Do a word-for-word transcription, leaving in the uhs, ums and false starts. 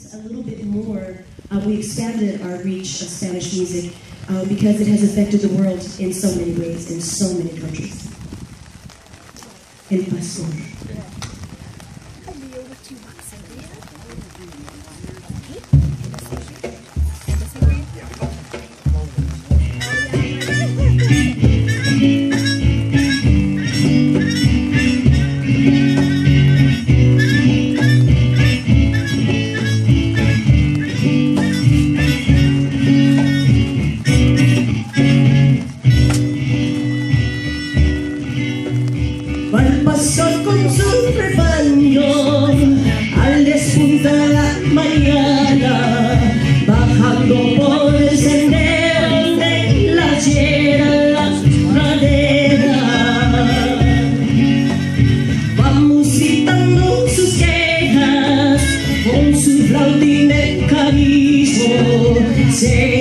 went a little bit more. Uh, we expanded our reach of Spanish music uh, because it has affected the world in so many ways, in so many countries. El Pastor. Say